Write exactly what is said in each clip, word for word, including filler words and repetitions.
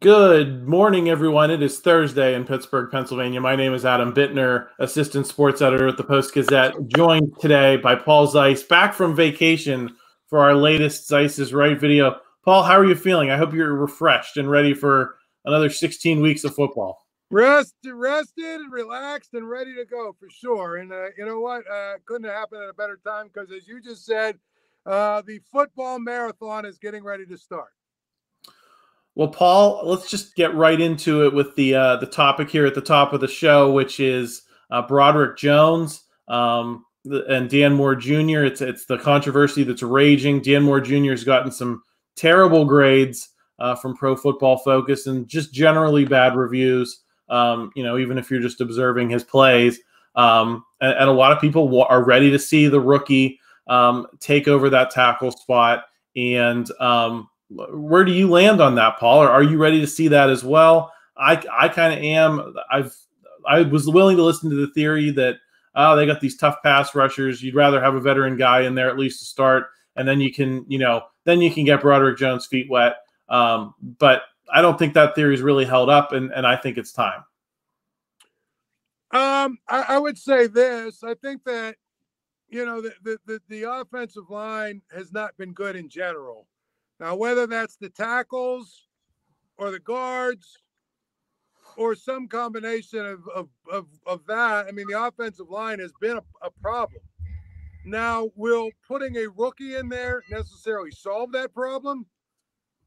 Good morning, everyone. It is Thursday in Pittsburgh, Pennsylvania. My name is Adam Bittner, assistant sports editor at the Post-Gazette, joined today by Paul Zeise, back from vacation for our latest Zeise is Right video. Paul, how are you feeling? I hope you're refreshed and ready for another sixteen weeks of football. Rest, rested, relaxed, and ready to go for sure. And uh, you know what? Uh, couldn't have happened at a better time because, as you just said, uh, the football marathon is getting ready to start. Well, Paul, let's just get right into it with the uh, the topic here at the top of the show, which is uh, Broderick Jones um, and Dan Moore Junior It's it's the controversy that's raging. Dan Moore Junior has gotten some terrible grades uh, from Pro Football Focus and just generally bad reviews. Um, you know, even if you're just observing his plays, um, and, and a lot of people w are ready to see the rookie um, take over that tackle spot. And um, where do you land on that, Paul? Or are you ready to see that as well? I, I kind of am. I've, I was willing to listen to the theory that, oh, they got these tough pass rushers. You'd rather have a veteran guy in there at least to start. And then you can, you know, then you can get Broderick Jones' feet wet. Um, but I don't think that theory's really held up. And, and I think it's time. Um, I, I would say this. I think that, you know, the, the, the, the offensive line has not been good in general. Now, whether that's the tackles or the guards or some combination of, of, of, of that, I mean, the offensive line has been a, a problem. Now, will putting a rookie in there necessarily solve that problem?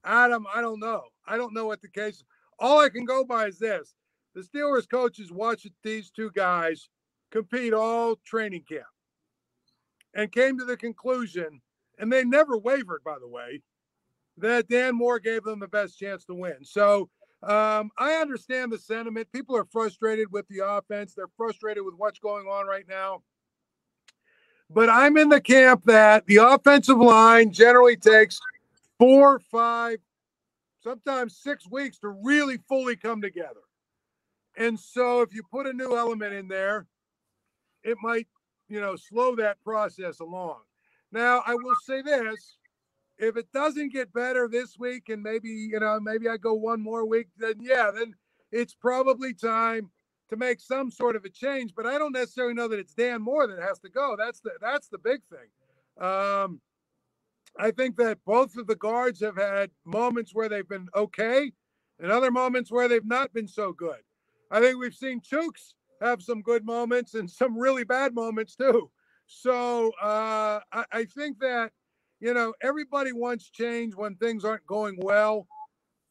Adam, I don't know. I don't know what the case is. All I can go by is this. The Steelers coaches watched these two guys compete all training camp and came to the conclusion, and they never wavered, by the way, that Dan Moore gave them the best chance to win. So um, I understand the sentiment. People are frustrated with the offense. They're frustrated with what's going on right now. But I'm in the camp that the offensive line generally takes four, five, sometimes six weeks to really fully come together. And so if you put a new element in there, it might, you know, slow that process along. Now, I will say this. If it doesn't get better this week and maybe, you know, maybe I go one more week, then yeah, then it's probably time to make some sort of a change. But I don't necessarily know that it's Dan Moore that has to go. That's the, that's the big thing. Um, I think that both of the guards have had moments where they've been okay and other moments where they've not been so good. I think we've seen Chooks have some good moments and some really bad moments too. So uh, I, I think that, you know, everybody wants change when things aren't going well,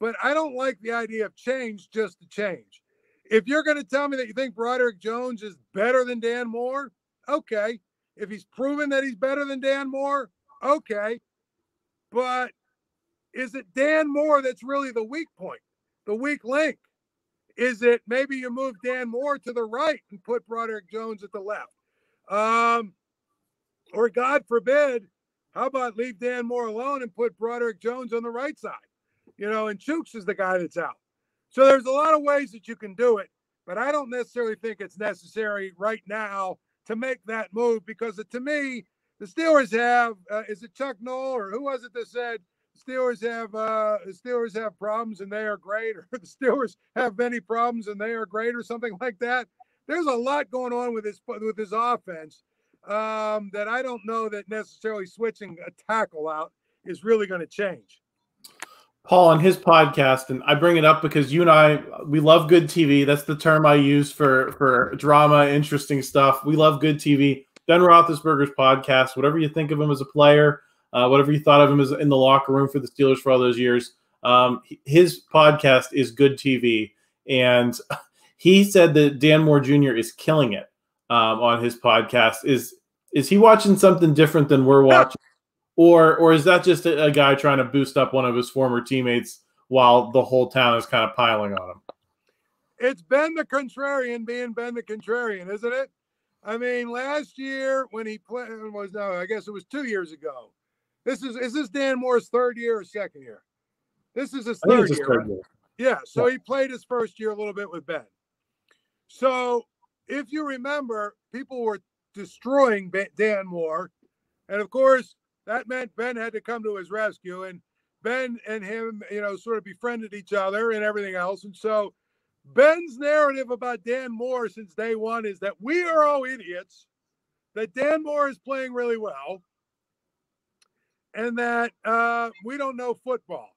but I don't like the idea of change just to change. If you're going to tell me that you think Broderick Jones is better than Dan Moore, okay. If he's proven that he's better than Dan Moore, okay. But is it Dan Moore that's really the weak point, the weak link? Is it maybe you move Dan Moore to the right and put Broderick Jones at the left? Um, or God forbid, how about leave Dan Moore alone and put Broderick Jones on the right side? You know, and Chooks is the guy that's out. So there's a lot of ways that you can do it, but I don't necessarily think it's necessary right now to make that move because, to me, the Steelers have, uh, is it Chuck Noll or who was it that said Steelers have, uh, the Steelers have problems and they are great, or the Steelers have many problems and they are great, or something like that? There's a lot going on with his, with his offense. Um, that I don't know that necessarily switching a tackle out is really going to change. Paul, on his podcast, and I bring it up because you and I, we love good T V. That's the term I use for, for drama, interesting stuff. We love good T V. Ben Roethlisberger's podcast, whatever you think of him as a player, uh, whatever you thought of him as in the locker room for the Steelers for all those years, um, his podcast is good T V. And he said that Dan Moore Junior is killing it. Um, on his podcast, is is he watching something different than we're watching, or or is that just a, a guy trying to boost up one of his former teammates while the whole town is kind of piling on him? It's Ben the Contrarian being Ben the Contrarian, isn't it? I mean, last year when he played was no, I guess it was two years ago. This is is this Dan Moore's third year or second year? This is his third, year, his third right? year. Yeah, so yeah. He played his first year a little bit with Ben. So, if you remember, people were destroying Dan Moore. And, of course, that meant Ben had to come to his rescue. And Ben and him, you know, sort of befriended each other and everything else. And so Ben's narrative about Dan Moore since day one is that we are all idiots, that Dan Moore is playing really well, and that uh, we don't know football.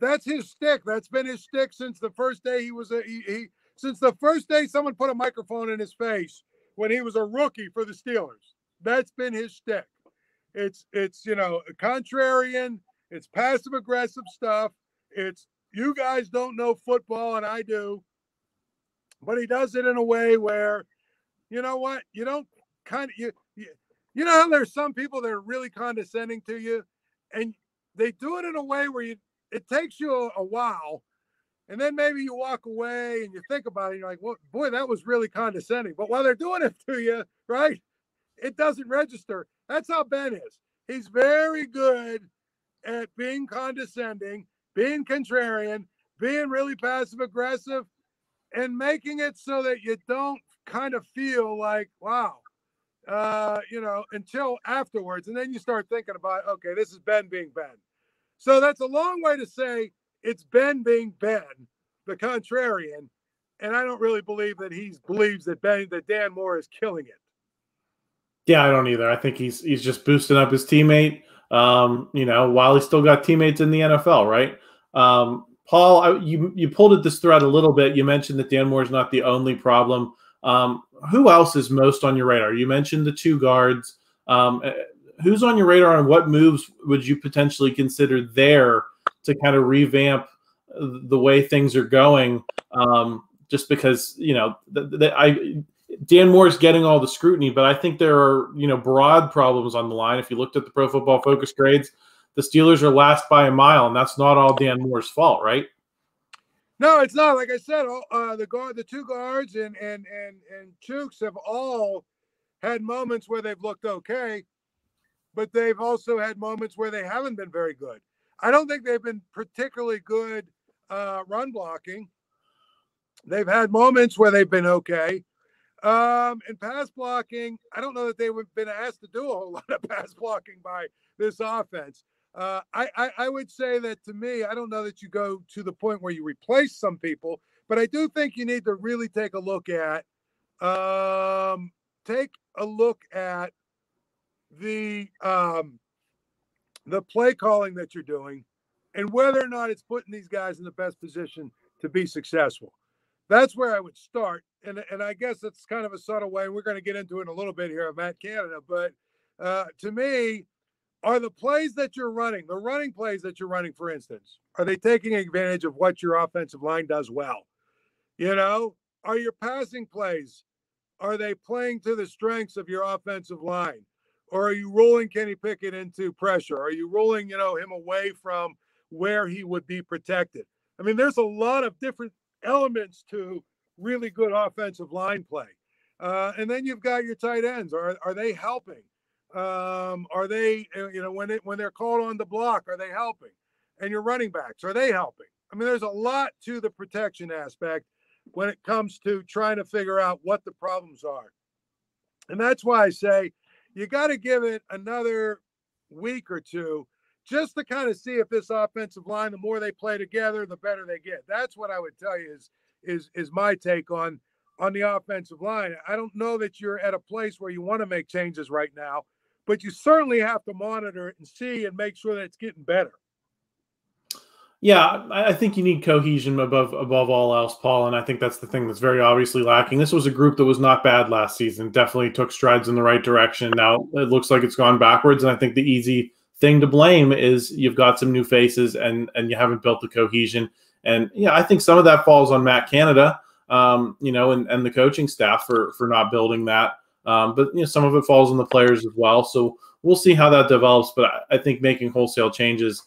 That's his shtick. That's been his shtick since the first day he was a he, he since the first day someone put a microphone in his face when he was a rookie for the Steelers. That's been his shtick. It's it's you know, contrarian, it's passive aggressive stuff. It's you guys don't know football and I do. But he does it in a way where, you know what, you don't kind of you you, you know how there's some people that are really condescending to you, and they do it in a way where you it takes you a, a while, and then maybe you walk away and you think about it. And you're like, well, boy, that was really condescending. But while they're doing it to you, right, it doesn't register. That's how Ben is. He's very good at being condescending, being contrarian, being really passive aggressive, and making it so that you don't kind of feel like, wow, uh, you know, until afterwards. And then you start thinking about, okay, this is Ben being Ben. So that's a long way to say it's Ben being Ben, the contrarian, and I don't really believe that he believes that Ben, that Dan Moore is killing it. Yeah, I don't either. I think he's he's just boosting up his teammate, um, you know, while he's still got teammates in the N F L, right? Um, Paul, I, you you pulled at this thread a little bit. You mentioned that Dan Moore is not the only problem. Um, who else is most on your radar? You mentioned the two guards. Um, Who's on your radar, and what moves would you potentially consider there to kind of revamp the way things are going? Um, just because, you know, the, the, I Dan Moore's getting all the scrutiny, but I think there are, you know, broad problems on the line. If you looked at the Pro Football Focus grades, the Steelers are last by a mile, and that's not all Dan Moore's fault, right? No, it's not. Like I said, uh, the guard, the two guards, and and and and Chooks have all had moments where they've looked okay. But they've also had moments where they haven't been very good. I don't think they've been particularly good uh, run blocking. They've had moments where they've been okay. Um, and pass blocking, I don't know that they've been asked to do a whole lot of pass blocking by this offense. Uh, I, I, I would say that, to me, I don't know that you go to the point where you replace some people, but I do think you need to really take a look at, um, take a look at, the um the play calling that you're doing and whether or not it's putting these guys in the best position to be successful. That's where I would start. And and I guess that's kind of a subtle way. We're going to get into it in a little bit here of Matt Canada. But uh, to me, are the plays that you're running, the running plays that you're running, for instance, are they taking advantage of what your offensive line does well? You know, are your passing plays, are they playing to the strengths of your offensive line? Or are you rolling Kenny Pickett into pressure? Are you rolling, you know, him away from where he would be protected? I mean, there's a lot of different elements to really good offensive line play. Uh, and then you've got your tight ends. Are are they helping? Um, are they, you know, when, it, when they're called on the block, are they helping? And your running backs, are they helping? I mean, there's a lot to the protection aspect when it comes to trying to figure out what the problems are. And that's why I say, you got to give it another week or two just to kind of see if this offensive line, the more they play together, the better they get. That's what I would tell you is is is my take on on the offensive line. I don't know that you're at a place where you want to make changes right now, but you certainly have to monitor it and see and make sure that it's getting better. Yeah, I think you need cohesion above above all else, Paul, and I think that's the thing that's very obviously lacking. This was a group that was not bad last season, definitely took strides in the right direction. Now it looks like it's gone backwards, and I think the easy thing to blame is you've got some new faces and and you haven't built the cohesion. And, yeah, I think some of that falls on Matt Canada, um, you know, and, and the coaching staff for, for not building that. Um, but, you know, some of it falls on the players as well. So we'll see how that develops, but I, I think making wholesale changes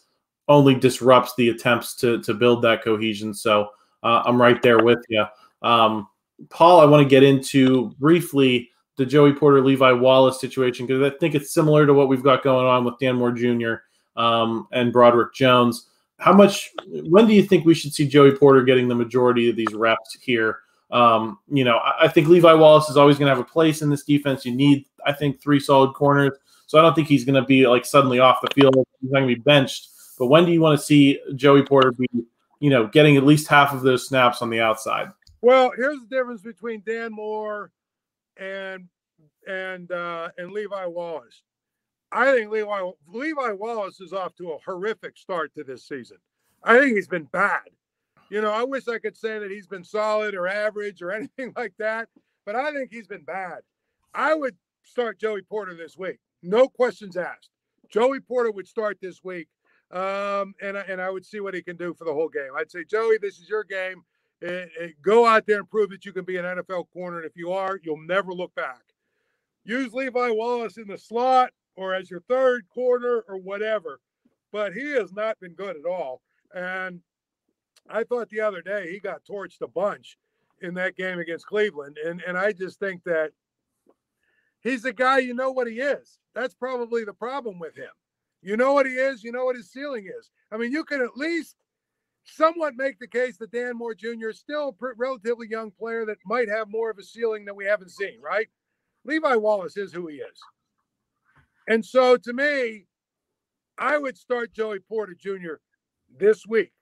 only disrupts the attempts to to build that cohesion. So uh, I'm right there with you. Um, Paul, I want to get into briefly the Joey Porter, Levi Wallace situation, because I think it's similar to what we've got going on with Dan Moore Junior Um, and Broderick Jones. How much, when do you think we should see Joey Porter getting the majority of these reps here? Um, you know, I, I think Levi Wallace is always going to have a place in this defense. You need, I think, three solid corners. So I don't think he's going to be like suddenly off the field. He's not going to be benched. But when do you want to see Joey Porter be, you know, getting at least half of those snaps on the outside? Well, here's the difference between Dan Moore and and uh, and Levi Wallace. I think Levi Levi Wallace is off to a horrific start to this season. I think he's been bad. You know, I wish I could say that he's been solid or average or anything like that, but I think he's been bad. I would start Joey Porter this week. No questions asked. Joey Porter would start this week, um, and, and I would see what he can do for the whole game. I'd say, Joey, this is your game. It, it, go out there and prove that you can be an N F L corner, and if you are, you'll never look back. Use Levi Wallace in the slot or as your third corner or whatever, but he has not been good at all. And I thought the other day he got torched a bunch in that game against Cleveland, and and I just think that he's a guy, you know what he is. That's probably the problem with him. You know what he is, you know what his ceiling is. I mean, you can at least somewhat make the case that Dan Moore Junior is still a pretty, relatively young player that might have more of a ceiling than we haven't seen, right? Levi Wallace is who he is. And so to me, I would start Joey Porter Junior this week.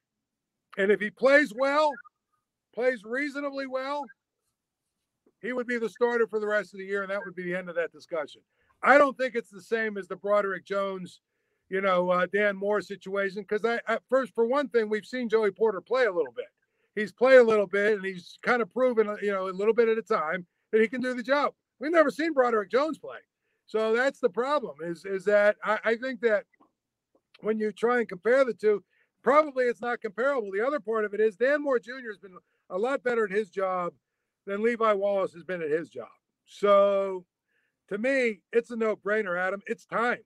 And if he plays well, plays reasonably well, he would be the starter for the rest of the year, and that would be the end of that discussion. I don't think it's the same as the Broderick Jones, you know, uh, Dan Moore situation, because I, I, first, for one thing, we've seen Joey Porter play a little bit. He's played a little bit, and he's kind of proven, you know, a little bit at a time that he can do the job. We've never seen Broderick Jones play. So that's the problem is, is that I, I think that when you try and compare the two, probably it's not comparable. The other part of it is Dan Moore Junior has been a lot better at his job than Levi Wallace has been at his job. So to me, it's a no-brainer, Adam. It's time.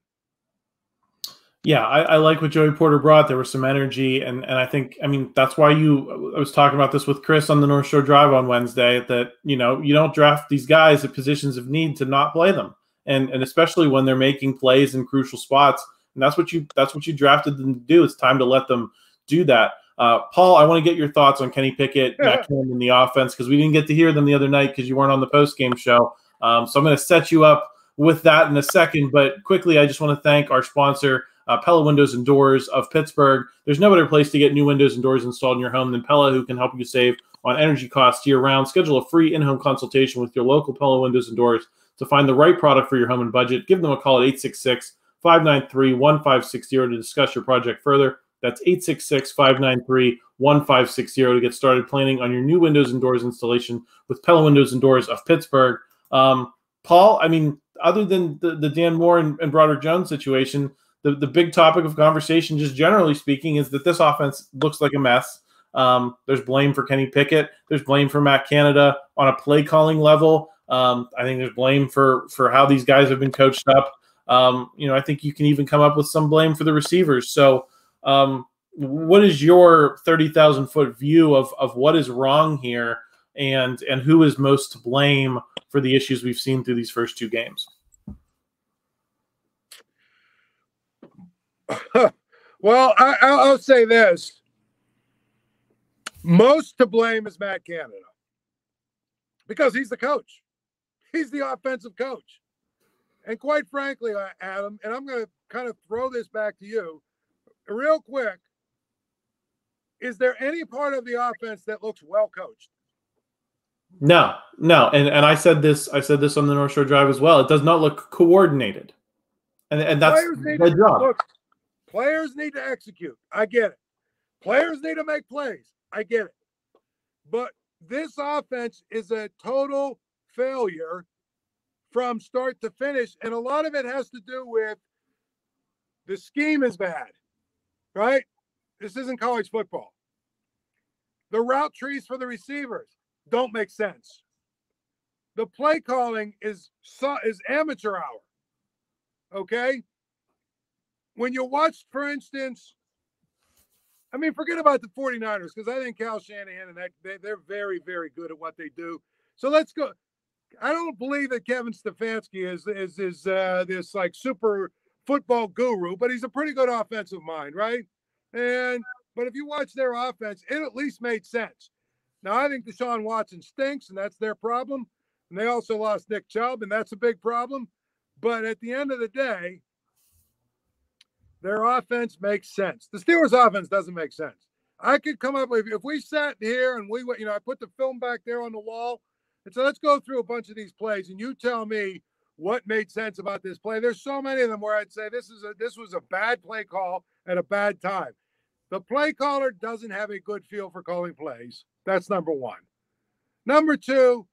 Yeah, I, I like what Joey Porter brought. There was some energy, and and I think, I mean, that's why you – I was talking about this with Chris on the North Shore Drive on Wednesday, that, you know, you don't draft these guys at positions of need to not play them, and and especially when they're making plays in crucial spots. And that's what you that's what you drafted them to do. It's time to let them do that. Uh, Paul, I want to get your thoughts on Kenny Pickett, yeah. Matt Canada, and the offense, because we didn't get to hear them the other night because you weren't on the post-game show. Um, so I'm going to set you up with that in a second. But quickly, I just want to thank our sponsor, uh, Pella Windows and Doors of Pittsburgh. There's no better place to get new windows and doors installed in your home than Pella, who can help you save on energy costs year-round. Schedule a free in-home consultation with your local Pella Windows and Doors to find the right product for your home and budget. Give them a call at eight six six, five nine three, one five six zero to discuss your project further. That's eight six six, five nine three, one five six zero to get started planning on your new windows and doors installation with Pella Windows and Doors of Pittsburgh. Um, Paul, I mean, other than the, the Dan Moore and, and Broderick Jones situation, the, the big topic of conversation, just generally speaking, is that this offense looks like a mess. Um, there's blame for Kenny Pickett. There's blame for Matt Canada on a play-calling level. Um, I think there's blame for, for how these guys have been coached up. Um, you know, I think you can even come up with some blame for the receivers. So um, what is your thirty thousand foot view of, of what is wrong here and, and who is most to blame for the issues we've seen through these first two games? Well, I, I'll, I'll say this. Most to blame is Matt Canada because he's the coach. He's the offensive coach. And quite frankly, Adam, and I'm going to kind of throw this back to you real quick. Is there any part of the offense that looks well coached? No, no. And and I said this, I said this on the North Shore Drive as well. It does not look coordinated. And, and that's their job. Look, players need to execute. I get it. Players need to make plays. I get it. But this offense is a total failure from start to finish, and a lot of it has to do with the scheme is bad, right? This isn't college football. The route trees for the receivers don't make sense. The play calling is is amateur hour, okay? When you watch, for instance, I mean, forget about the 49ers, because I think Kyle Shanahan and that, they, they're very, very good at what they do. So let's go. I don't believe that Kevin Stefanski is is is uh, this like super football guru, but he's a pretty good offensive mind, right? And but if you watch their offense, it at least made sense. Now I think Deshaun Watson stinks, and that's their problem. And they also lost Nick Chubb, and that's a big problem. But at the end of the day, Their offense makes sense. The Steelers' offense doesn't make sense. I could come up with, if we sat here and we went, you know, I put the film back there on the wall and so let's go through a bunch of these plays and you tell me what made sense about this play. There's so many of them where I'd say this is a, this was a bad play call at a bad time. The play caller doesn't have a good feel for calling plays. That's number one. Number two,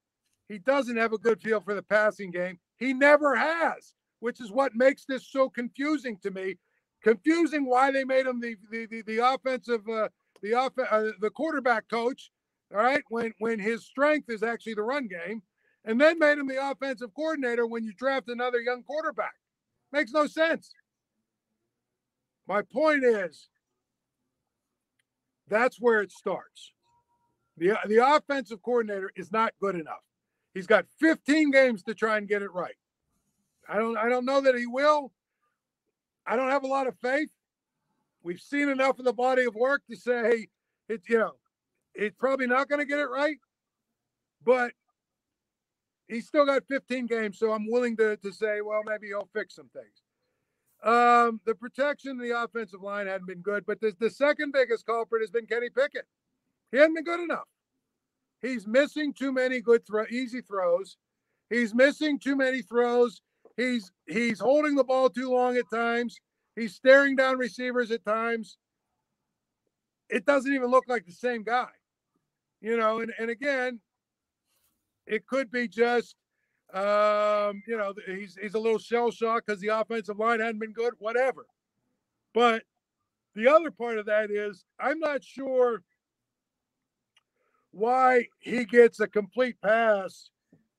he doesn't have a good feel for the passing game. He never has, which is what makes this so confusing to me. Confusing why they made him the the the, the offensive uh, the off uh, the quarterback coach. All right, when when his strength is actually the run game, and then made him the offensive coordinator when you draft another young quarterback. Makes no sense. My point is, that's where it starts. The, the offensive coordinator is not good enough. He's got fifteen games to try and get it right. I don't, I don't know that he will. I don't have a lot of faith. We've seen enough of the body of work to say, it, you know, it's probably not going to get it right, but he's still got fifteen games. So I'm willing to, to say, well, maybe he'll fix some things. Um, the protection of the offensive line hadn't been good, but the, the second biggest culprit has been Kenny Pickett. He hasn't been good enough. He's missing too many good throw, easy throws. He's missing too many throws. He's he's holding the ball too long at times. He's staring down receivers at times. It doesn't even look like the same guy, you know. And and again, it could be just Um, you know, he's he's a little shell-shocked because the offensive line hadn't been good, whatever. But the other part of that is I'm not sure why he gets a complete pass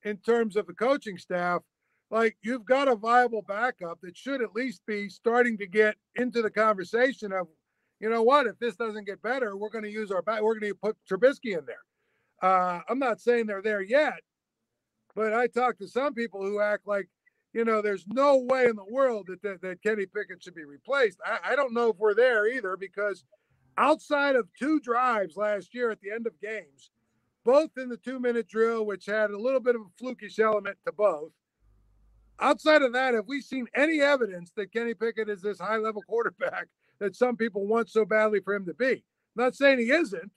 in terms of the coaching staff. Like, you've got a viable backup that should at least be starting to get into the conversation of, you know what, if this doesn't get better, we're going to use our back. We're going to put Trubisky in there. Uh, I'm not saying they're there yet. But I talk to some people who act like, you know, there's no way in the world that that, that Kenny Pickett should be replaced. I, I don't know if we're there either, because outside of two drives last year at the end of games, both in the two-minute drill, which had a little bit of a flukish element to both, outside of that, have we seen any evidence that Kenny Pickett is this high-level quarterback that some people want so badly for him to be? I'm not saying he isn't,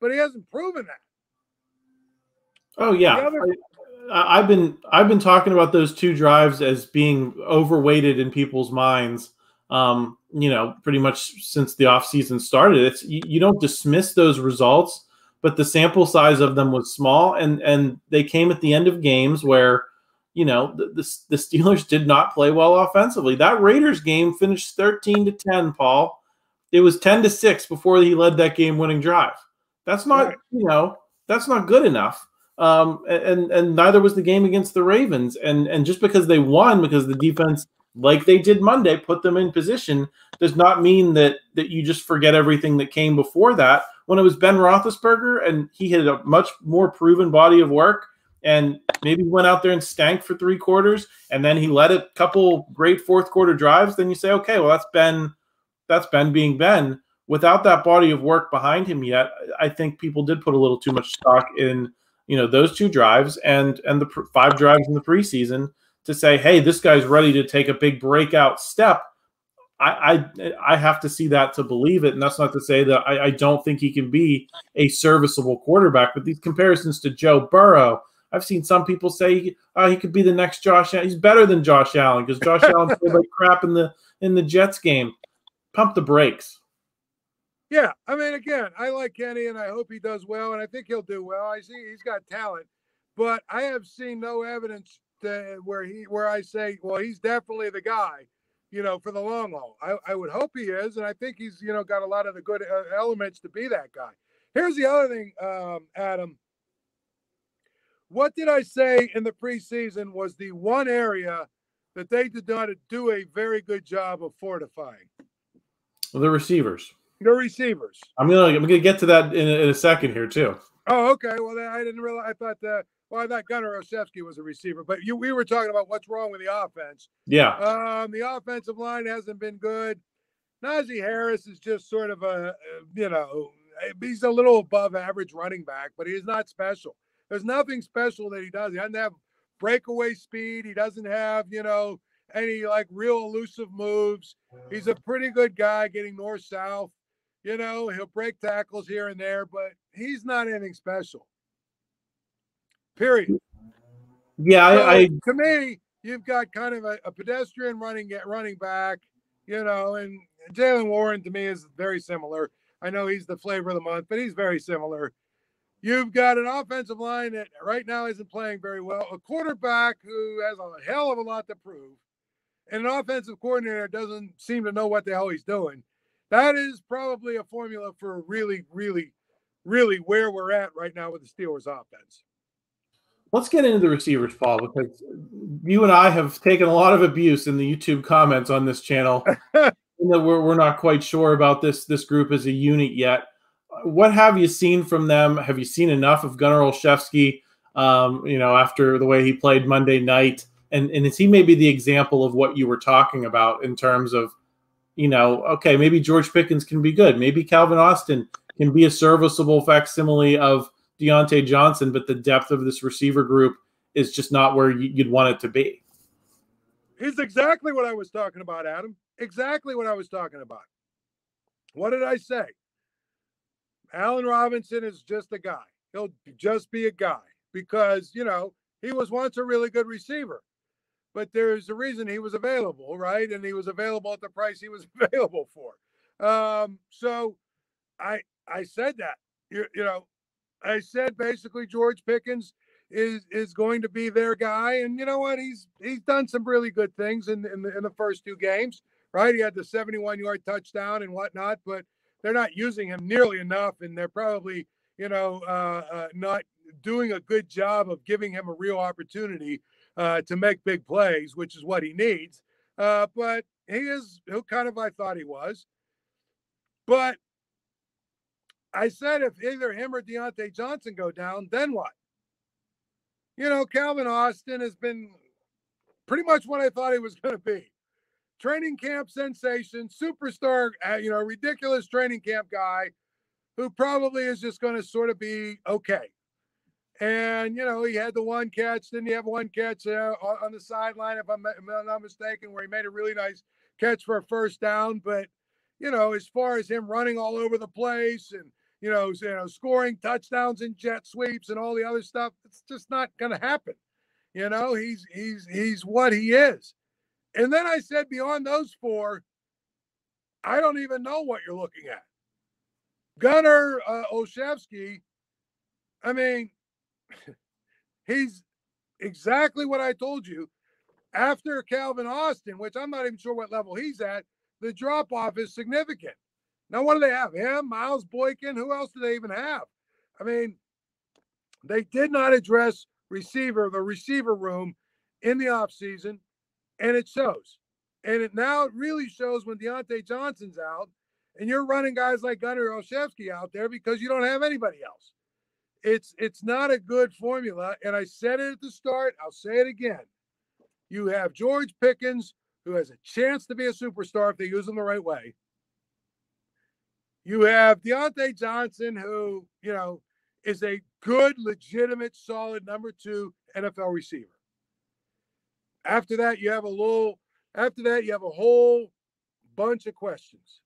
but he hasn't proven that. Oh, yeah. Other- I, I've been I've been talking about those two drives as being overweighted in people's minds, um, you know, pretty much since the offseason started. It's you, you don't dismiss those results, but the sample size of them was small, and, and they came at the end of games where, you know, the, the, the Steelers did not play well offensively. That Raiders game finished thirteen to ten, Paul. It was ten to six before he led that game-winning drive. That's not, right. you know, that's not good enough. Um, and, and neither was the game against the Ravens. And, and just because they won, because the defense, like they did Monday, put them in position, does not mean that, that you just forget everything that came before that. When it was Ben Roethlisberger and he had a much more proven body of work and maybe went out there and stank for three quarters and then he led a couple great fourth quarter drives, then you say, okay, well, that's Ben, that's Ben being Ben. Without that body of work behind him yet, I think people did put a little too much stock in you know, those two drives and and the pr- five drives in the preseason to say, hey, this guy's ready to take a big breakout step. I I, I have to see that to believe it, and that's not to say that I, I don't think he can be a serviceable quarterback, but these comparisons to Joe Burrow, I've seen some people say he, uh, he could be the next Josh Allen. He's better than Josh Allen because Josh Allen played like crap in the, in the Jets game. Pump the brakes. Yeah, I mean, again, I like Kenny, and I hope he does well, and I think he'll do well. I see he's got talent, but I have seen no evidence to where he, where I say, well, he's definitely the guy, you know, for the long haul. I, I would hope he is, and I think he's, you know, got a lot of the good elements to be that guy. Here's the other thing, um, Adam. What did I say in the preseason was the one area that they did not do a very good job of fortifying? Well, the receivers. The receivers. I'm gonna I'm gonna get to that in, in a second here too. Oh, okay. Well, I didn't realize. I thought that. Well, I thought Gunner Olszewski was a receiver, but you we were talking about what's wrong with the offense. Yeah. Um, the offensive line hasn't been good. Najee Harris is just sort of a you know he's a little above average running back, but he's not special. There's nothing special that he does. He doesn't have breakaway speed. He doesn't have you know any like real elusive moves. He's a pretty good guy getting north-south. You know, he'll break tackles here and there, but he's not anything special. Period. Yeah, so, I, I to me, you've got kind of a, a pedestrian running get running back, you know, and Jaylen Warren to me is very similar. I know he's the flavor of the month, but he's very similar. You've got an offensive line that right now isn't playing very well, a quarterback who has a hell of a lot to prove, and an offensive coordinator doesn't seem to know what the hell he's doing. That is probably a formula for really, really, really where we're at right now with the Steelers offense. Let's get into the receivers, Paul, because you and I have taken a lot of abuse in the YouTube comments on this channel. That we're, we're not quite sure about this, this group as a unit yet. What have you seen from them? Have you seen enough of Gunner Olszewski, um, you know, after the way he played Monday night? And, and is he maybe the example of what you were talking about in terms of, you know, okay, maybe George Pickens can be good. Maybe Calvin Austin can be a serviceable facsimile of Deontay Johnson, but the depth of this receiver group is just not where you'd want it to be. It's exactly what I was talking about, Adam. Exactly what I was talking about. What did I say? Allen Robinson is just a guy. He'll just be a guy because, you know, he was once a really good receiver, but there's a reason he was available, right? And he was available at the price he was available for. Um, so I I said that, you, you know, I said basically George Pickens is is going to be their guy, and you know what? He's he's done some really good things in in the, in the first two games, right? He had the seventy-one yard touchdown and whatnot, but they're not using him nearly enough, and they're probably you know uh, uh, not doing a good job of giving him a real opportunity uh, to make big plays, which is what he needs. Uh, but he is who kind of I thought he was, but. I said if either him or Deontay Johnson go down, then what? You know, Calvin Austin has been pretty much what I thought he was going to be. Training camp sensation, superstar, you know, ridiculous training camp guy who probably is just going to sort of be okay. And, you know, he had the one catch, didn't he have one catch uh, on the sideline, if I'm not mistaken, where he made a really nice catch for a first down. But, you know, as far as him running all over the place and, you know, you know, scoring touchdowns and jet sweeps and all the other stuff, it's just not going to happen. You know, he's he's he's what he is. And then I said, beyond those four, I don't even know what you're looking at. Gunner uh, Olszewski, I mean, he's exactly what I told you. After Calvin Austin, which I'm not even sure what level he's at, the drop-off is significant. Now, what do they have? Him, Miles Boykin? Who else do they even have? I mean, they did not address receiver, the receiver room in the offseason, and it shows. And it now really shows when Deontay Johnson's out, and you're running guys like Gunner Olszewski out there because you don't have anybody else. It's, it's not a good formula, and I said it at the start. I'll say it again. You have George Pickens, who has a chance to be a superstar if they use him the right way. You have Deontay Johnson, who, you know, is a good, legitimate, solid number two N F L receiver. After that, you have a little, after that, you have a whole bunch of questions.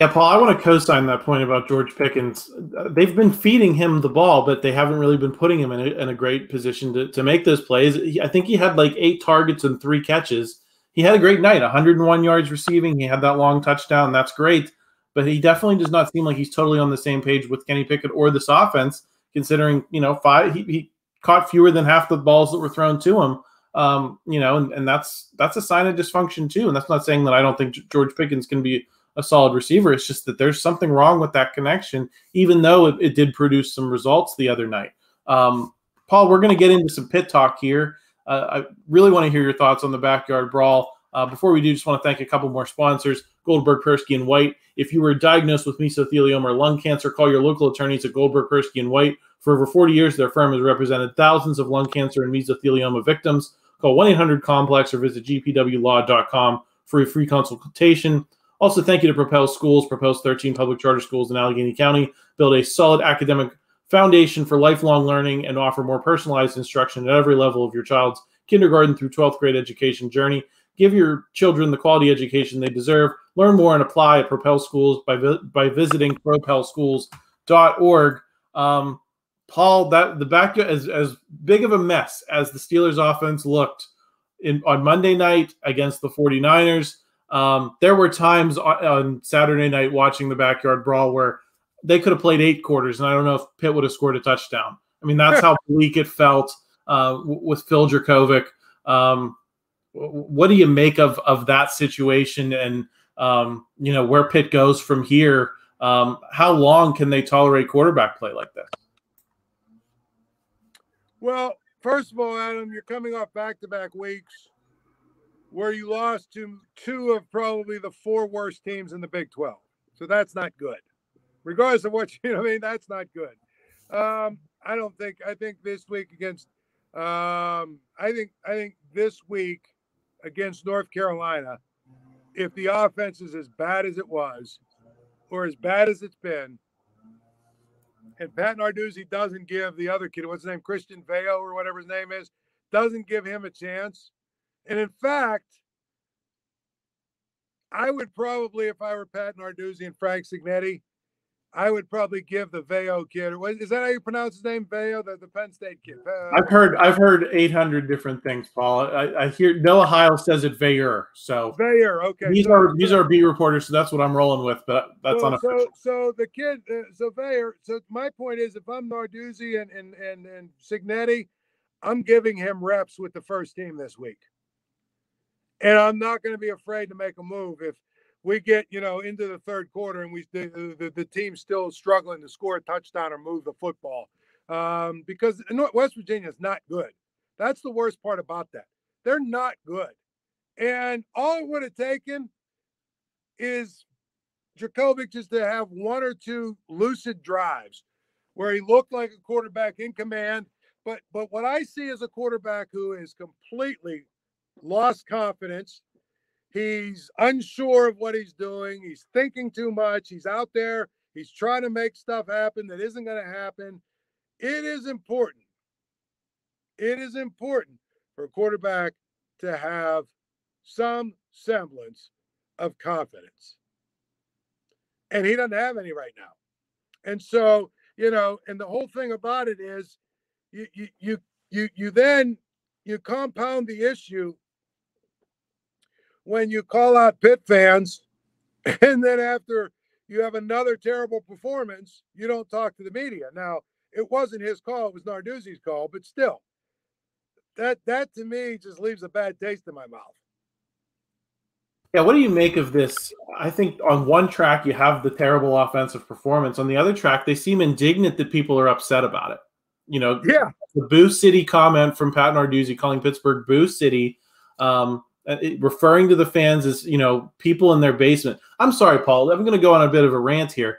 Yeah, Paul, I want to co-sign that point about George Pickens. They've been feeding him the ball, but they haven't really been putting him in a, in a great position to, to make those plays. He, I think he had like eight targets and three catches. He had a great night, one hundred one yards receiving. He had that long touchdown. That's great. But he definitely does not seem like he's totally on the same page with Kenny Pickett or this offense, considering, you know, five he, he caught fewer than half the balls that were thrown to him. Um, you know, and, and that's that's a sign of dysfunction too. And that's not saying that I don't think George Pickens can be – a solid receiver. It's just that there's something wrong with that connection, even though it, it did produce some results the other night. Um, Paul, we're going to get into some pit talk here. Uh, I really want to hear your thoughts on the backyard brawl. Uh, before we do, just want to thank a couple more sponsors, Goldberg, Persky, and White. If you were diagnosed with mesothelioma or lung cancer, call your local attorneys at Goldberg, Persky, and White. For over forty years, their firm has represented thousands of lung cancer and mesothelioma victims. Call one eight hundred complex or visit g p w law dot com for a free consultation. Also, thank you to Propel Schools. Propel's thirteen public charter schools in Allegheny County build a solid academic foundation for lifelong learning and offer more personalized instruction at every level of your child's kindergarten through twelfth grade education journey. Give your children the quality education they deserve. Learn more and apply at Propel Schools by vi by visiting propel schools dot org. Um, Paul, that the back as as big of a mess as the Steelers offense looked in on Monday night against the forty-niners. Um, there were times on, on Saturday night watching the backyard brawl where they could have played eight quarters, and I don't know if Pitt would have scored a touchdown. I mean, that's how bleak it felt uh, with Phil Dracovic. Um, what do you make of of that situation, and um, you know, where Pitt goes from here? Um, how long can they tolerate quarterback play like this? Well, first of all, Adam, you're coming off back-to-back weeks where you lost to two of probably the four worst teams in the Big twelve. So that's not good. Regardless of what you know, I mean, that's not good. Um, I don't think. I think this week against. Um, I think. I think this week against North Carolina, if the offense is as bad as it was, or as bad as it's been, and Pat Narduzzi doesn't give the other kid, what's his name, Christian Veilleux or whatever his name is, doesn't give him a chance. And in fact, I would probably, if I were Pat Narduzzi and Frank Signetti, I would probably give the Veilleux kid. Is that how you pronounce his name, Veilleux, the, the Penn State kid? Uh, I've heard I've heard eight hundred different things, Paul. I, I hear Noah Heil says it Veilleux. So Veilleux, okay. These so, are these are beat reporters, so that's what I'm rolling with. But that's so, unofficial. So, so the kid, uh, so Veilleux. So my point is, if I'm Narduzzi and and and and Signetti, I'm giving him reps with the first team this week, and I'm not going to be afraid to make a move if we get, you know, into the third quarter and we the, the, the team's still struggling to score a touchdown or move the football. Um, because West Virginia is not good. That's the worst part about that. They're not good. And all it would have taken is Dracovic just to have one or two lucid drives where he looked like a quarterback in command. But, but what I see is a quarterback who is completely lost confidence. He's unsure of what he's doing. He's thinking too much. He's out there. He's trying to make stuff happen that isn't going to happen. It is important. It is important for a quarterback to have some semblance of confidence. And he doesn't have any right now. And so, you know, and the whole thing about it is you you you you, you then you compound the issue when you call out Pitt fans, and then after you have another terrible performance, you don't talk to the media. Now, it wasn't his call. It was Narduzzi's call. But still, that that to me just leaves a bad taste in my mouth. Yeah, what do you make of this? I think on one track you have the terrible offensive performance. On the other track, they seem indignant that people are upset about it. You know, yeah. The Boo City comment from Pat Narduzzi calling Pittsburgh Boo City, um, It, referring to the fans as, you know, people in their basement. I'm sorry, Paul. I'm going to go on a bit of a rant here.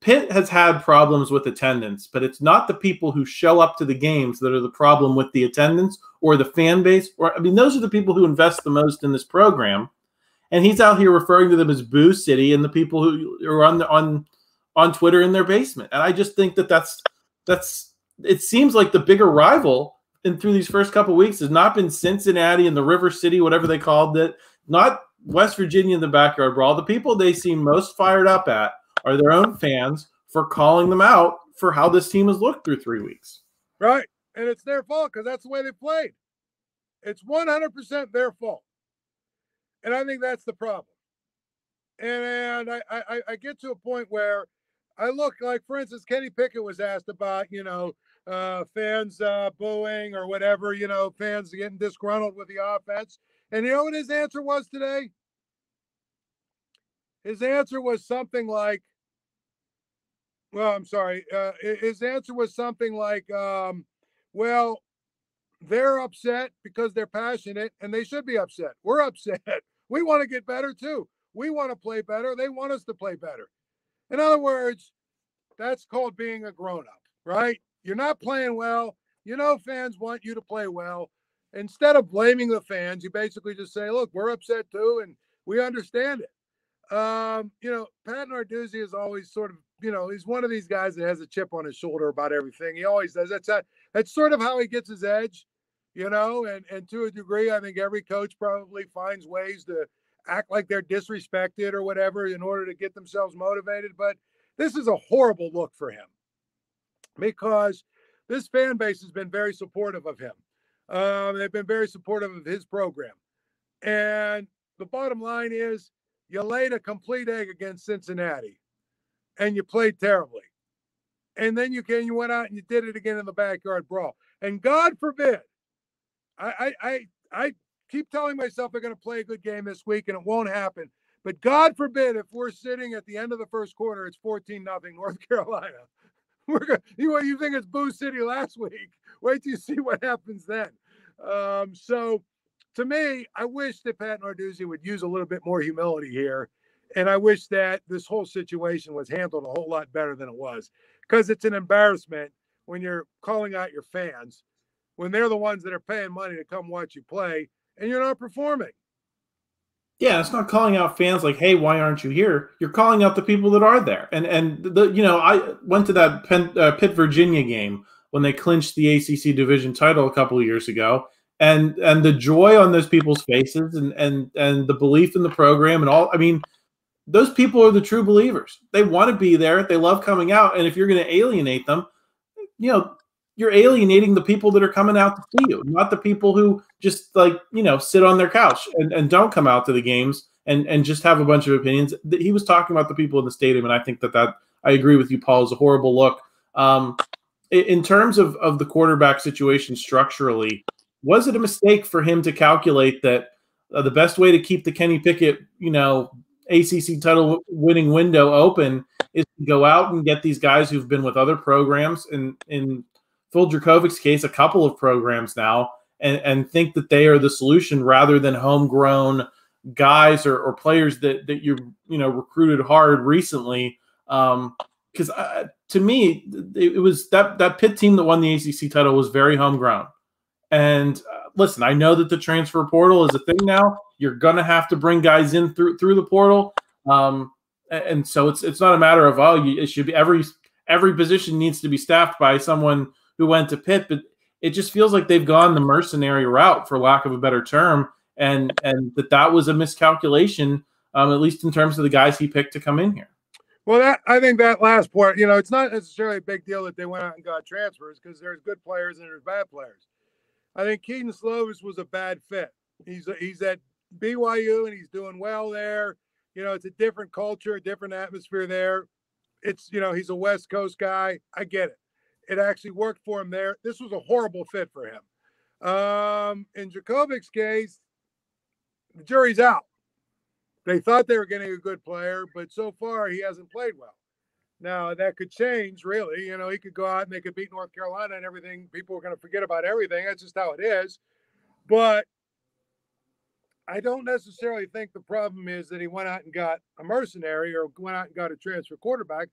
Pitt has had problems with attendance, but it's not the people who show up to the games that are the problem with the attendance or the fan base. Or I mean, those are the people who invest the most in this program, and he's out here referring to them as Boo City and the people who are on the, on on Twitter in their basement. And I just think that that's that's. It seems like the bigger rival, and through these first couple of weeks, has not been Cincinnati and the River City, whatever they called it, not West Virginia in the backyard brawl. The people they seem most fired up at are their own fans for calling them out for how this team has looked through three weeks. Right, and it's their fault because that's the way they played. It's one hundred percent their fault, and I think that's the problem. And, and I, I, I get to a point where I look like, for instance, Kenny Pickett was asked about, you know, Uh, fans uh, booing or whatever, you know, fans getting disgruntled with the offense. And you know what his answer was today? His answer was something like, well, I'm sorry. Uh, his answer was something like, um, well, they're upset because they're passionate and they should be upset. We're upset. We want to get better too. We want to play better. They want us to play better. In other words, that's called being a grown-up, right? You're not playing well. You know fans want you to play well. Instead of blaming the fans, you basically just say, look, we're upset too, and we understand it. Um, you know, Pat Narduzzi is always sort of, you know, he's one of these guys that has a chip on his shoulder about everything. He always does. That's, that's sort of how he gets his edge. you know, and, and to a degree, I think every coach probably finds ways to act like they're disrespected or whatever in order to get themselves motivated. But this is a horrible look for him because this fan base has been very supportive of him. Um, they've been very supportive of his program. And the bottom line is you laid a complete egg against Cincinnati and you played terribly. And then you came, you went out and you did it again in the backyard brawl. And God forbid, I I I keep telling myself they're going to play a good game this week, and it won't happen. But God forbid if we're sitting at the end of the first quarter, it's fourteen nothing North Carolina. We're going, you you think it's Boo City last week? Wait till you see what happens then. Um, so, to me, I wish that Pat Narduzzi would use a little bit more humility here, and I wish that this whole situation was handled a whole lot better than it was, because it's an embarrassment when you're calling out your fans when they're the ones that are paying money to come watch you play and you're not performing. Yeah, it's not calling out fans like, hey, why aren't you here? You're calling out the people that are there. And, and the, you know, I went to that Penn, uh, Pitt, Virginia game when they clinched the A C C division title a couple of years ago. And and the joy on those people's faces and, and, and the belief in the program and all, I mean, those people are the true believers. They want to be there. They love coming out. And if you're going to alienate them, you know, you're alienating the people that are coming out to see you, not the people who just like, you know, sit on their couch and, and don't come out to the games and, and just have a bunch of opinions. He was talking about the people in the stadium, and I think that that I agree with you, Paul, is a horrible look. Um, in terms of, of the quarterback situation structurally, was it a mistake for him to calculate that uh, the best way to keep the Kenny Pickett, you know, A C C title winning window open is to go out and get these guys who've been with other programs, and in Phil Drakovic's case, a couple of programs now, and, and think that they are the solution rather than homegrown guys or, or players that, that you you know recruited hard recently? Um, because uh, to me, it, it was that that Pitt team that won the A C C title was very homegrown. And uh, listen, I know that the transfer portal is a thing now. You're going to have to bring guys in through through the portal. Um, and so it's it's not a matter of, oh, you, it should be every every position needs to be staffed by someone who went to Pitt. But it just feels like they've gone the mercenary route, for lack of a better term, and and that that was a miscalculation, um, at least in terms of the guys he picked to come in here. Well, that, I think that last part, you know, it's not necessarily a big deal that they went out and got transfers, because there's good players and there's bad players. I think Keaton Slovis was a bad fit. He's he's at B Y U and he's doing well there. You know, it's a different culture, a different atmosphere there. It's, you know, he's a West Coast guy. I get it. It actually worked for him there. This was a horrible fit for him. Um, in Drakovic's case, the jury's out. They thought they were getting a good player, but so far he hasn't played well. Now, that could change, really. You know, he could go out and they could beat North Carolina and everything. People are going to forget about everything. That's just how it is. But I don't necessarily think the problem is that he went out and got a mercenary or went out and got a transfer quarterback.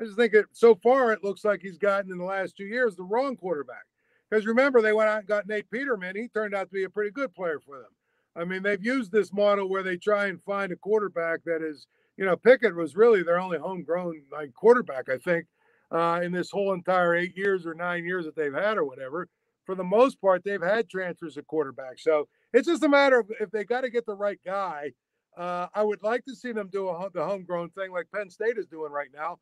I just think it, so far it looks like he's gotten in the last two years the wrong quarterback. Because remember, they went out and got Nate Peterman. He turned out to be a pretty good player for them. I mean, they've used this model where they try and find a quarterback that is – you know, Pickett was really their only homegrown like, quarterback, I think, uh, in this whole entire eight years or nine years that they've had or whatever. For the most part, they've had transfers at quarterback. So it's just a matter of if they got to get the right guy. Uh, I would like to see them do a, the homegrown thing like Penn State is doing right now.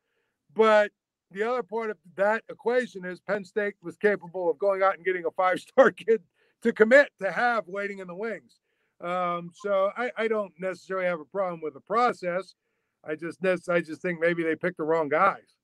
But the other part of that equation is Penn State was capable of going out and getting a five-star kid to commit to have waiting in the wings. Um, so I, I don't necessarily have a problem with the process. I just I just think maybe they picked the wrong guys.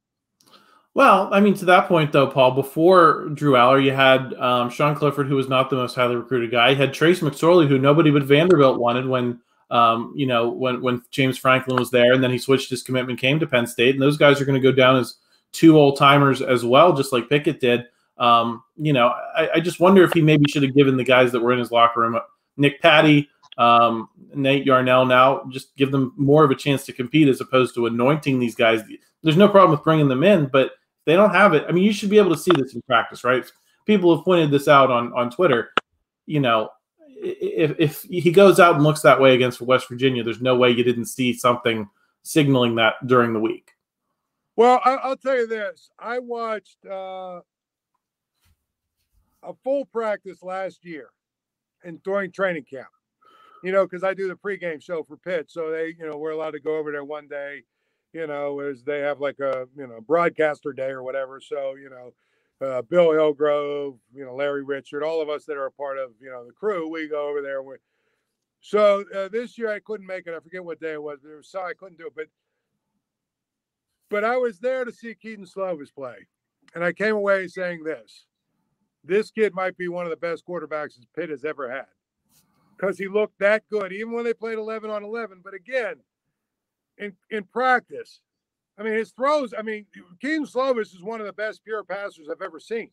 Well, I mean, to that point, though, Paul, before Drew Aller, you had um, Sean Clifford, who was not the most highly recruited guy. You had Trace McSorley, who nobody but Vanderbilt wanted when, um, you know, when, when James Franklin was there, and then he switched his commitment, came to Penn State. And those guys are going to go down as two old-timers as well, just like Pickett did. Um, you know, I, I just wonder if he maybe should have given the guys that were in his locker room – Nick Patty, um, Nate Yarnell now, just give them more of a chance to compete as opposed to anointing these guys. There's no problem with bringing them in, but they don't have it. I mean, you should be able to see this in practice, right? People have pointed this out on, on Twitter. You know, if, if he goes out and looks that way against West Virginia, there's no way you didn't see something signaling that during the week. Well, I'll tell you this. I watched uh, – a full practice last year and during training camp, you know, because I do the pregame show for Pitt. So they, you know, we're allowed to go over there one day, you know, as they have like a, you know, broadcaster day or whatever. So, you know, uh, Bill Hillgrove, you know, Larry Richard, all of us that are a part of, you know, the crew, we go over there. We're, so uh, this year I couldn't make it. I forget what day it was. But it was so I couldn't do it. But, but I was there to see Keaton Slovis play. And I came away saying this. This kid might be one of the best quarterbacks Pitt has ever had because he looked that good, even when they played eleven on eleven. But again, in, in practice, I mean, his throws, I mean, Keaton Slovis is one of the best pure passers I've ever seen.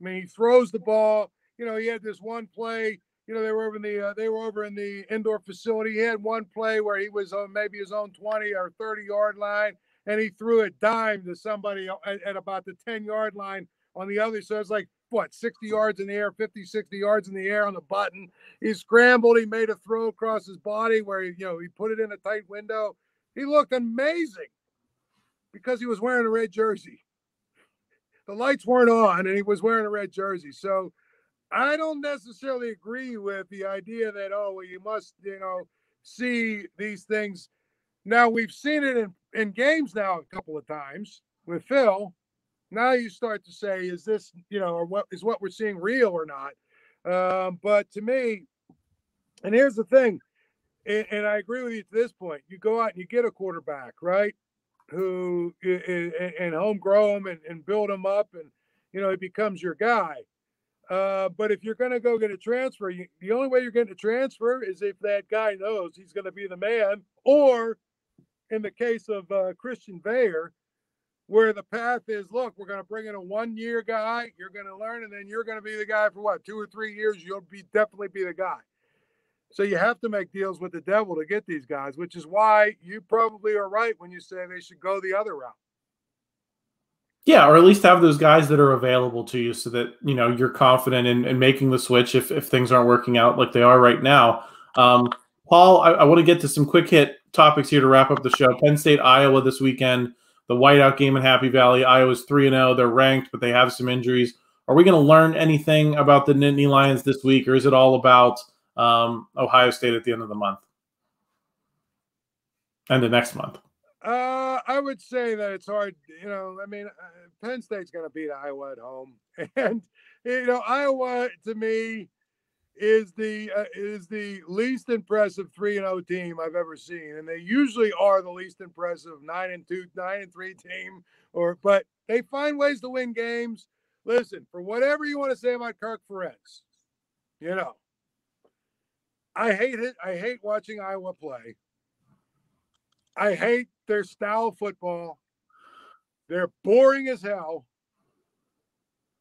I mean, he throws the ball. You know, he had this one play, you know, they were over in the, uh, they were over in the indoor facility. He had one play where he was on maybe his own twenty or thirty-yard line, and he threw a dime to somebody at, at about the ten-yard line on the other. So it's like, what, sixty yards in the air, fifty, sixty yards in the air on the button. He scrambled. He made a throw across his body where, he, you know, he put it in a tight window. He looked amazing because he was wearing a red jersey. The lights weren't on, and he was wearing a red jersey. So I don't necessarily agree with the idea that, oh, well, you must, you know, see these things. Now, we've seen it in, in games now a couple of times with Phil. Now you start to say, is this, you know, or what is what we're seeing real or not? Um, but to me, and here's the thing, and, and I agree with you to this point, you go out and you get a quarterback, right, who and, and home grow him and, and build him up and, you know, he becomes your guy. Uh, but if you're going to go get a transfer, you, the only way you're getting a transfer is if that guy knows he's going to be the man, or in the case of uh, Christian Veilleux, where the path is, look, we're going to bring in a one-year guy, you're going to learn, and then you're going to be the guy for, what, two or three years, you'll be definitely be the guy. So you have to make deals with the devil to get these guys, which is why you probably are right when you say they should go the other route. Yeah, or at least have those guys that are available to you so that, you know, you're confident in, in making the switch if, if things aren't working out like they are right now. Um, Paul, I, I want to get to some quick hit topics here to wrap up the show. Penn State, Iowa this weekend. The whiteout game in Happy Valley. Iowa's three and oh. They're ranked, but they have some injuries. Are we going to learn anything about the Nittany Lions this week, or is it all about um, Ohio State at the end of the month and the next month? Uh, I would say that it's hard. You know, I mean, uh, Penn State's going to beat Iowa at home. And, you know, Iowa, to me, is the uh, is the least impressive three and oh team I've ever seen, and they usually are the least impressive nine and two, nine and three team, or but they find ways to win games. Listen, for whatever you want to say about Kirk Ferentz, you know, I hate it. I hate watching Iowa play. I hate their style of football. They're boring as hell,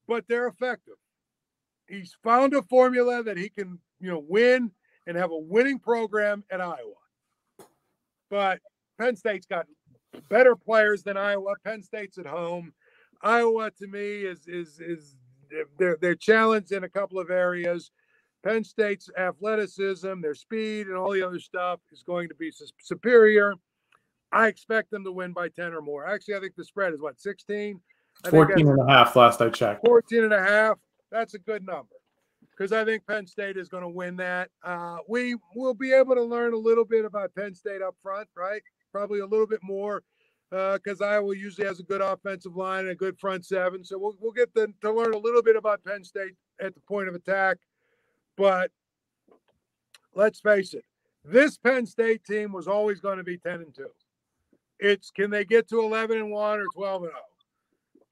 but they're effective. He's found a formula that he can, you know, win and have a winning program at Iowa. But Penn State's got better players than Iowa. Penn State's at home. Iowa, to me, is is is they're they're challenged in a couple of areas. Penn State's athleticism, their speed, and all the other stuff is going to be superior. I expect them to win by ten or more. Actually, I think the spread is what, sixteen? fourteen and a half last I checked. fourteen and a half. That's a good number because I think Penn State is going to win that. Uh, we will be able to learn a little bit about Penn State up front, right? Probably a little bit more because uh, Iowa usually has a good offensive line and a good front seven. So we'll, we'll get the, to learn a little bit about Penn State at the point of attack. But let's face it, this Penn State team was always going to be ten and two. It's can they get to eleven and one or twelve and oh?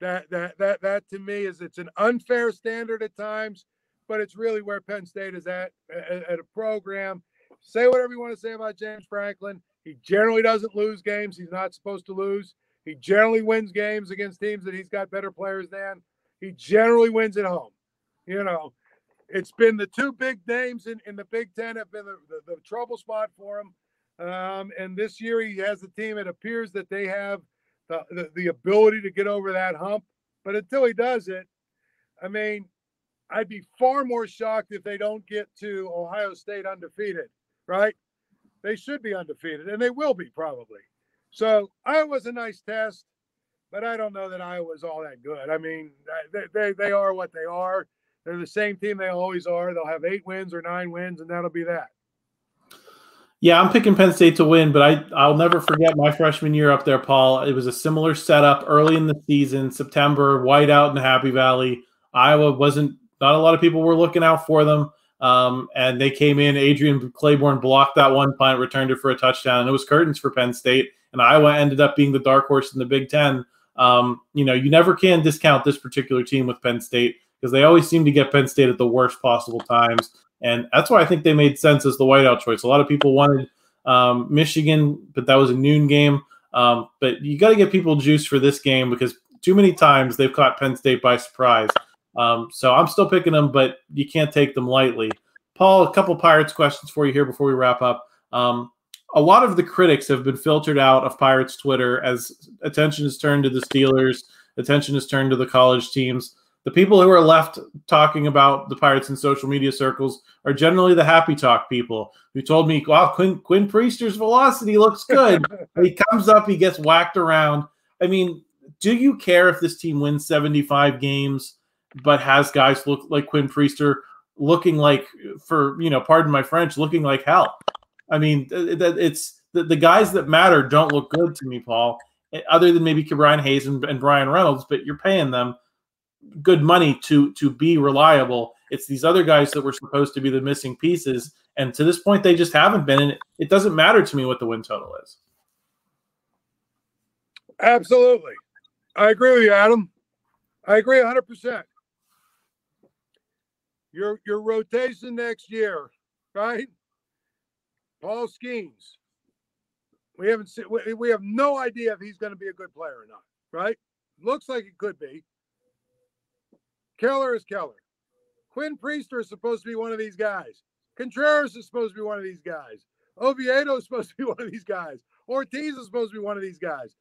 That that that that to me is it's an unfair standard at times, but it's really where Penn State is at, at at a program. Say whatever you want to say about James Franklin. He generally doesn't lose games he's not supposed to lose. He generally wins games against teams that he's got better players than. He generally wins at home. You know, it's been the two big names in, in the Big Ten have been the, the, the trouble spot for him. Um, and this year he has a team. It appears that they have The, the ability to get over that hump. But until he does it, I mean, I'd be far more shocked if they don't get to Ohio State undefeated, right? They should be undefeated, and they will be probably. So Iowa's a nice test, but I don't know that Iowa's all that good. I mean, they they, they are what they are. They're the same team they always are. They'll have eight wins or nine wins, and that'll be that. Yeah, I'm picking Penn State to win, but I, I'll never forget my freshman year up there, Paul. It was a similar setup early in the season, September, whiteout in the Happy Valley. Iowa wasn't – not a lot of people were looking out for them, um, and they came in. Adrian Claiborne blocked that one punt, returned it for a touchdown, and it was curtains for Penn State, and Iowa ended up being the dark horse in the Big Ten. Um, you know, you never can discount this particular team with Penn State because they always seem to get Penn State at the worst possible times. And that's why I think they made sense as the whiteout choice. A lot of people wanted um, Michigan, but that was a noon game. Um, but you got to get people juice for this game because too many times they've caught Penn State by surprise. Um, so I'm still picking them, but you can't take them lightly. Paul, a couple Pirates questions for you here before we wrap up. Um, a lot of the critics have been filtered out of Pirates Twitter as attention is turned to the Steelers, attention is turned to the college teams. The people who are left talking about the Pirates in social media circles are generally the happy talk people who told me, wow, Quinn, Quinn Priester's velocity looks good. He comes up, he gets whacked around. I mean, do you care if this team wins seventy-five games but has guys look like Quinn Priester looking like, for, you know, pardon my French, looking like hell? I mean, it's the, the guys that matter don't look good to me, Paul, other than maybe Ke'Bryan Hayes and, and Brian Reynolds, but you're paying them good money to to be reliable. It's these other guys that were supposed to be the missing pieces, and to this point they just haven't been, and it doesn't matter to me what the win total is. Absolutely. I agree with you, Adam. I agree one hundred percent. Your your rotation next year, right? Paul Skeens. We haven't seen, we, we have no idea if he's going to be a good player or not, right? Looks like it could be. Keller is Keller. Quinn Priester is supposed to be one of these guys. Contreras is supposed to be one of these guys. Oviedo is supposed to be one of these guys. Ortiz is supposed to be one of these guys.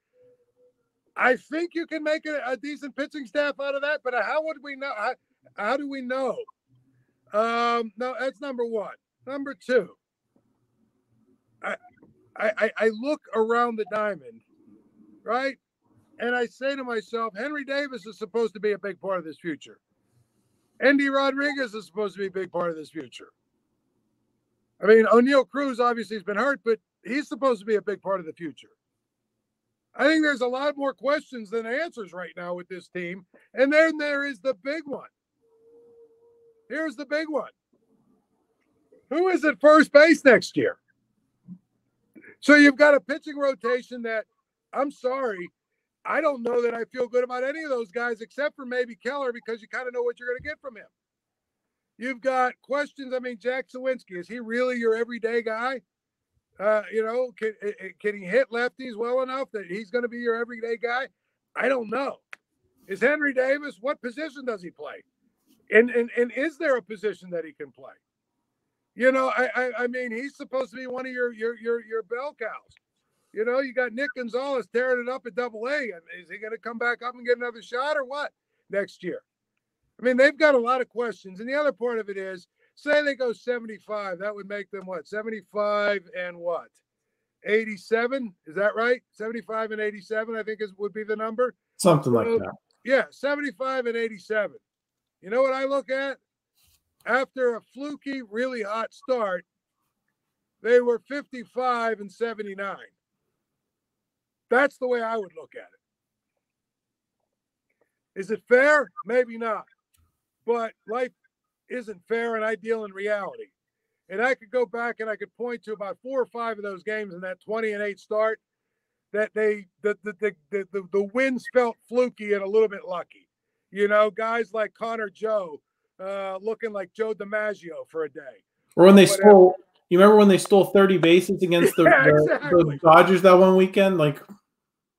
I think you can make a, a decent pitching staff out of that, but how would we know? How, how do we know? Um, no, that's number one. Number two, I, I, I look around the diamond, right? And I say to myself, Henry Davis is supposed to be a big part of this future. Andy Rodriguez is supposed to be a big part of this future. I mean, O'Neal Cruz obviously has been hurt, but he's supposed to be a big part of the future. I think there's a lot more questions than answers right now with this team. And then there is the big one. Here's the big one. Who is at first base next year? So you've got a pitching rotation that, I'm sorry, I don't know that I feel good about any of those guys except for maybe Keller, because you kind of know what you're going to get from him. You've got questions. I mean, Jack Sawinski, is he really your everyday guy? Uh, you know, can, can he hit lefties well enough that he's going to be your everyday guy? I don't know. Is Henry Davis, what position does he play? And and, and is there a position that he can play? You know, I, I I mean, he's supposed to be one of your your your your bell cows. You know, you got Nick Gonzalez tearing it up at double A. Is he going to come back up and get another shot or what next year? I mean, they've got a lot of questions. And the other part of it is, say they go seventy-five. That would make them what? seventy-five and what? eighty-seven? Is that right? seventy-five and eighty-seven, I think is, would be the number. Something like so, that. Yeah, seventy-five and eighty-seven. You know what I look at? After a fluky, really hot start, they were fifty-five and seventy-nine. That's the way I would look at it. Is it fair? Maybe not. But life isn't fair, and I deal in reality. And I could go back and I could point to about four or five of those games in that twenty and eight start that they the the the the, the, the wins felt fluky and a little bit lucky. You know, guys like Connor Joe uh, looking like Joe DiMaggio for a day. Or when they Whatever. stole you remember when they stole thirty bases against the, yeah, exactly. the, the Dodgers that one weekend? Like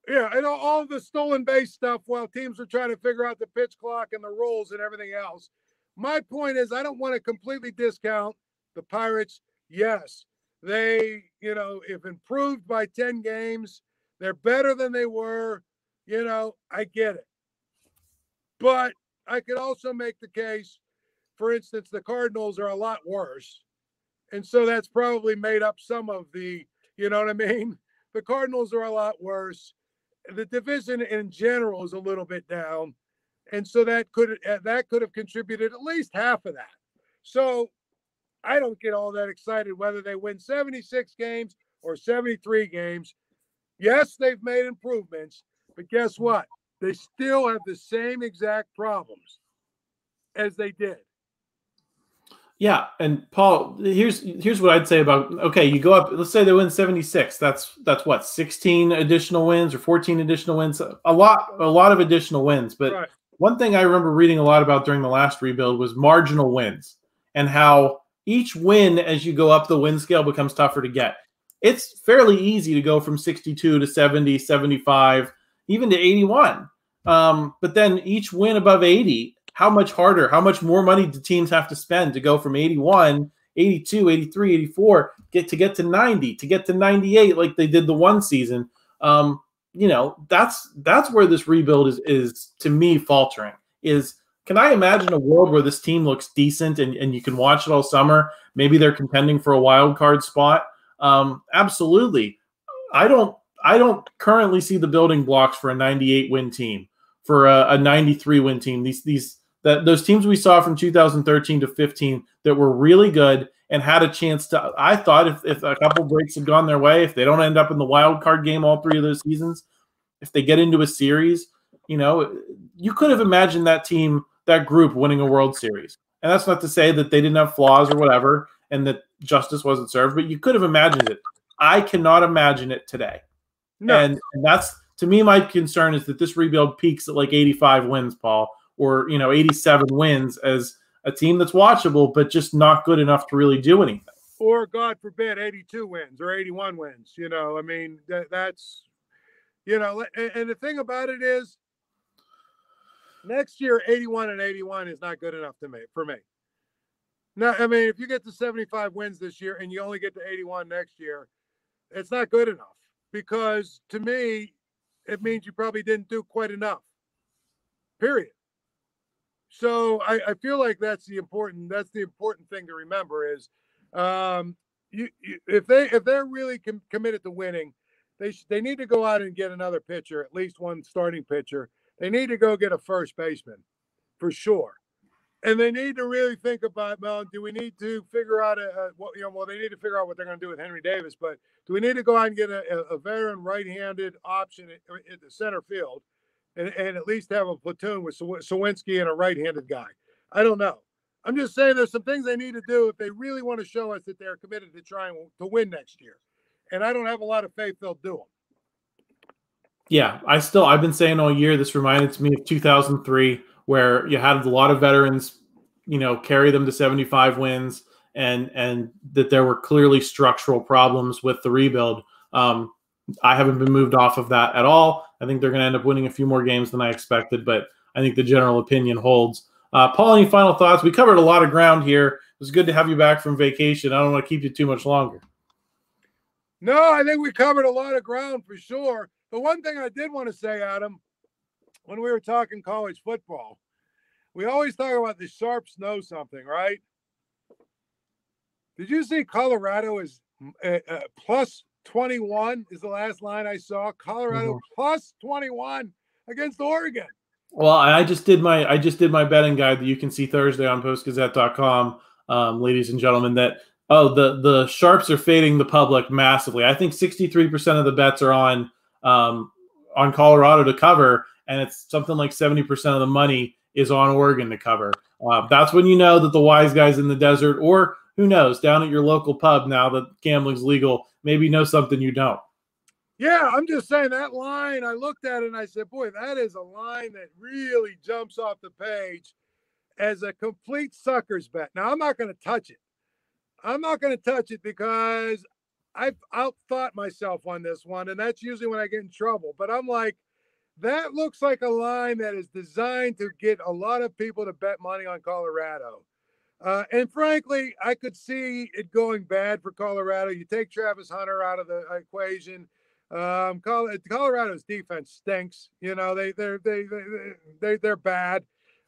Yeah, and all, all the stolen base stuff while teams are trying to figure out the pitch clock and the rules and everything else. My point is, I don't want to completely discount the Pirates. Yes, they, you know, if improved by ten games, they're better than they were. You know, I get it. But I could also make the case, for instance, the Cardinals are a lot worse. And so that's probably made up some of the, you know what I mean? The Cardinals are a lot worse. The division in general is a little bit down. And so that could that could have contributed at least half of that. So I don't get all that excited whether they win seventy-six games or seventy-three games. Yes, they've made improvements, but guess what? They still have the same exact problems as they did. Yeah, and Paul, here's here's what I'd say about, okay, you go up, let's say they win seventy-six. That's that's what, sixteen additional wins or fourteen additional wins? A lot a lot of additional wins. But right. One thing I remember reading a lot about during the last rebuild was marginal wins and how each win as you go up the win scale becomes tougher to get. It's fairly easy to go from sixty-two to seventy, seventy-five, even to eighty-one. Um, but then each win above eighty, how much harder, how much more money do teams have to spend to go from eighty-one, eighty-two, eighty-three, eighty-four, get to get to ninety, to get to ninety-eight like they did the one season? Um, you know, that's that's where this rebuild is, is to me, faltering. Is can I imagine a world where this team looks decent and, and you can watch it all summer? Maybe they're contending for a wild card spot. Um, absolutely. I don't I don't currently see the building blocks for a ninety-eight win team, for a, a ninety-three win team. These these that those teams we saw from two thousand thirteen to fifteen that were really good and had a chance to, I thought if, if a couple breaks had gone their way, if they don't end up in the wild card game all three of those seasons, if they get into a series, you know, you could have imagined that team, that group winning a World Series. And that's not to say that they didn't have flaws or whatever and that justice wasn't served, but you could have imagined it. I cannot imagine it today. No. And, and that's, to me, my concern is that this rebuild peaks at like eighty-five wins, Paul, or, you know, eighty-seven wins as a team that's watchable, but just not good enough to really do anything. Or, God forbid, eighty-two wins or eighty-one wins. You know, I mean, that, that's, you know, and, and the thing about it is next year, eighty-one and eighty-one is not good enough to me, for me. Now, I mean, if you get to seventy-five wins this year and you only get to eighty-one next year, it's not good enough because, to me, it means you probably didn't do quite enough, period. So I, I feel like that's the important that's the important thing to remember is, um, you, you if they if they're really com committed to winning, they sh they need to go out and get another pitcher, at least one starting pitcher. They need to go get a first baseman, for sure, and they need to really think about, well, do we need to figure out a, a what you know? Well, they need to figure out what they're going to do with Henry Davis, but do we need to go out and get a, a veteran right-handed option at, at the center field? And, and at least have a platoon with Sawinski and a right-handed guy. I don't know. I'm just saying there's some things they need to do if they really want to show us that they're committed to trying to win next year. And I don't have a lot of faith they'll do them. Yeah, I still, I've been saying all year, this reminds me of two thousand three, where you had a lot of veterans, you know, carry them to seventy-five wins, and and that there were clearly structural problems with the rebuild. Um, I haven't been moved off of that at all. I think they're going to end up winning a few more games than I expected, but I think the general opinion holds. Uh, Paul, any final thoughts? We covered a lot of ground here. It was good to have you back from vacation. I don't want to keep you too much longer. No, I think we covered a lot of ground for sure. The one thing I did want to say, Adam, when we were talking college football, we always talk about the sharps know something, right? Did you see Colorado is uh, uh, plus twenty-one is the last line I saw. Colorado mm-hmm. plus twenty-one against Oregon. Well, I just did my I just did my betting guide that you can see Thursday on post gazette dot com, um, ladies and gentlemen. That oh the the sharps are fading the public massively. I think sixty-three percent of the bets are on um, on Colorado to cover, and it's something like seventy percent of the money is on Oregon to cover. Uh, that's when you know that the wise guys in the desert, or who knows, down at your local pub now that gambling's legal, maybe know something you don't. Yeah, I'm just saying that line, I looked at it and I said, boy, that is a line that really jumps off the page as a complete sucker's bet. Now, I'm not going to touch it. I'm not going to touch it because I've outthought myself on this one, and that's usually when I get in trouble. But I'm like, that looks like a line that is designed to get a lot of people to bet money on Colorado. Uh, and frankly, I could see it going bad for Colorado. You take Travis Hunter out of the equation. Um, Colorado's defense stinks. You know, they they're they they they they're bad.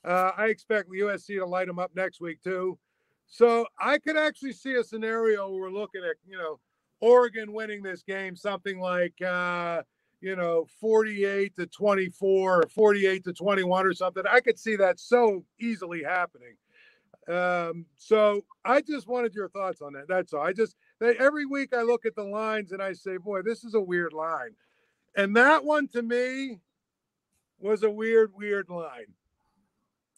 Uh, I expect U S C to light them up next week too. So I could actually see a scenario where we're looking at, you know, Oregon winning this game, something like uh, you know, forty-eight to twenty-four or forty-eight to twenty-one or something. I could see that so easily happening. Um, so I just wanted your thoughts on that. That's all. I just, they, every week I look at the lines and I say, boy, this is a weird line. And that one to me was a weird, weird line.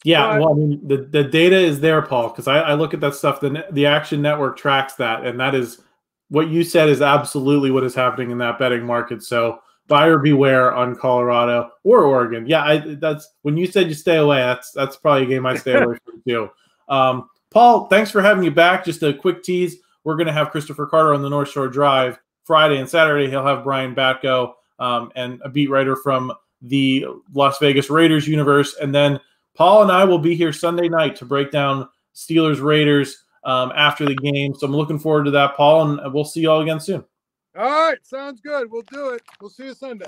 Yeah, well, I mean, the, the data is there, Paul, because I, I look at that stuff. The, the Action Network tracks that, and that is what you said is absolutely what is happening in that betting market. So buyer beware on Colorado or Oregon. Yeah, I, that's when you said you stay away. That's that's probably a game I stay away from too. Um, Paul, thanks for having you back. Just a quick tease: we're going to have Christopher Carter on the North Shore Drive Friday and Saturday. He'll have Brian Batko um, and a beat writer from the Las Vegas Raiders universe, and then Paul and I will be here Sunday night to break down Steelers Raiders um, after the game. So I'm looking forward to that, Paul, and we'll see you all again soon. All right. Sounds good. We'll do it. We'll see you Sunday.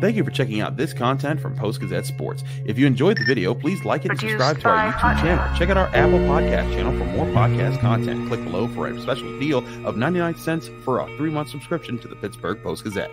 Thank you for checking out this content from Post-Gazette Sports. If you enjoyed the video, please like it and subscribe to our YouTube channel. Check out our Apple Podcast channel for more podcast content. Click below for a special deal of ninety-nine cents for a three-month subscription to the Pittsburgh Post-Gazette.